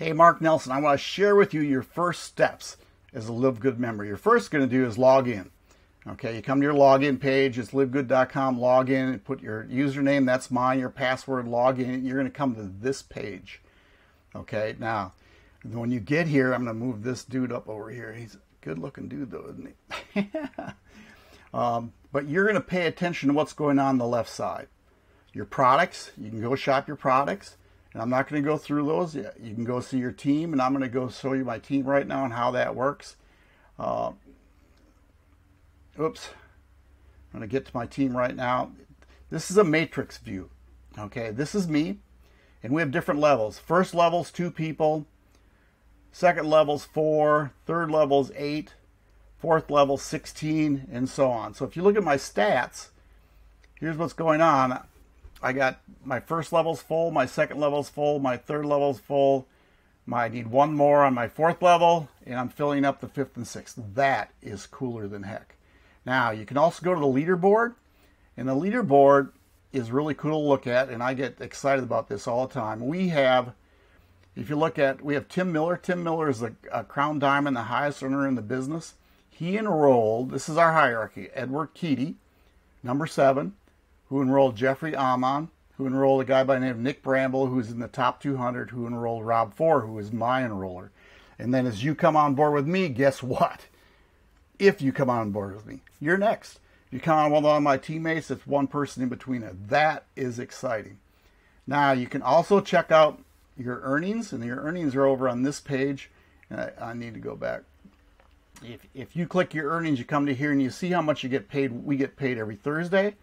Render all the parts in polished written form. Hey, Mark Nelson, I want to share with you your first steps as a LiveGood member. You're first going to do is log in. Okay, you come to your login page. It's livegood.com. Log in and put your username. That's mine. Your password. Log in. You're going to come to this page. Okay, now when you get here, I'm going to move this dude up over here. He's a good-looking dude, though, isn't he? But you're going to pay attention to what's going on the left side. Your products. You can go shop your products. And I'm not going to go through those yet. You can go see your team, and I'm going to go show you my team right now and how that works. I'm going to get to my team right now. This is a matrix view. Okay, this is me, and we have different levels. First level's 2 people. Second level's 4. Third level's 8. Fourth level's 16, and so on. So if you look at my stats, here's what's going on. I got my first level's full, my second level's full, my third level's full. I need one more on my fourth level, and I'm filling up the fifth and sixth. That is cooler than heck. Now, you can also go to the leaderboard, and the leaderboard is really cool to look at, and I get excited about this all the time. We have, if you look at, we have Tim Miller. Tim Miller is a Crown Diamond, the highest earner in the business. He enrolled, this is our hierarchy, Edward Keaty, number 7. Who enrolled Jeffrey Aman, who enrolled a guy by the name of Nick Bramble, who's in the top 200, who enrolled Rob Four, who is my enroller. And then as you come on board with me, guess what? If you come on board with me, you're next. If you come on with one of my teammates, it's one person in between it. That is exciting. Now, you can also check out your earnings, and your earnings are over on this page. I need to go back. If you click your earnings, you come to here, and you see how much you get paid. We get paid every Thursday.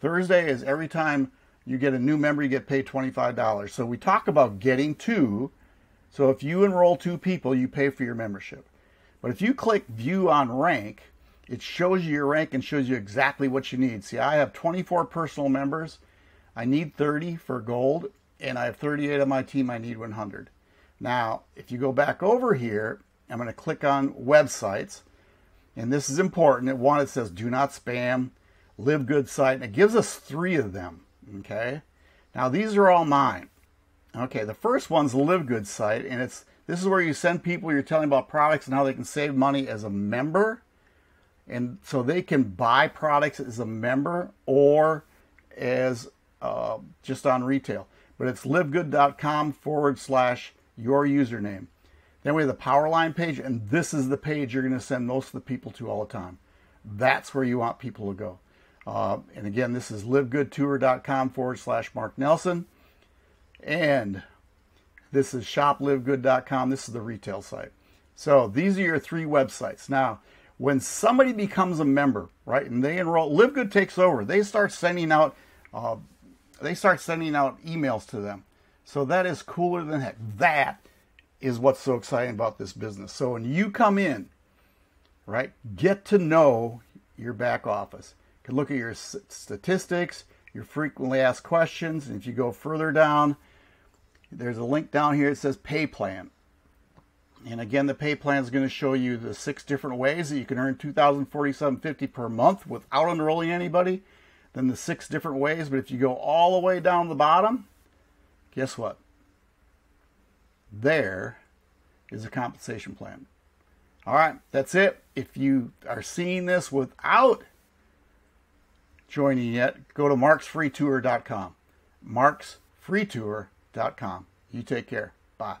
Thursday is every time you get a new member, you get paid $25. So we talk about getting 2. So if you enroll 2 people, you pay for your membership. But if you click View on Rank, it shows you your rank and shows you exactly what you need. See, I have 24 personal members. I need 30 for gold, and I have 38 on my team. I need 100. Now, if you go back over here, I'm going to click on Websites, and this is important. At 1, it says Do Not Spam. LiveGood site, and it gives us 3 of them. Okay, now these are all mine. Okay, the first one's the LiveGood site, and this is where you send people, you're telling about products and how they can save money as a member, and so they can buy products as a member or as just on retail. But it's livegood.com/your username. Then we have the Powerline page, and this is the page you're going to send most of the people to all the time. That's where you want people to go. And again, this is livegoodtour.com/Mark Nelson. And this is shoplivegood.com. This is the retail site. So these are your 3 websites. Now, when somebody becomes a member, right, and they enroll, LiveGood takes over. They start sending out, emails to them. So that is cooler than heck. That is what's so exciting about this business. So when you come in, right, get to know your back office. You can look at your statistics, your frequently asked questions, and if you go further down, there's a link down here. It says Pay Plan. And again, the Pay Plan is going to show you the 6 different ways that you can earn $2,047.50 per month without enrolling anybody. Then the 6 different ways. But if you go all the way down to the bottom, guess what? There is a compensation plan. All right, that's it. If you are seeing this without joining yet, go to marksfreetour.com. Marksfreetour.com. You take care. Bye.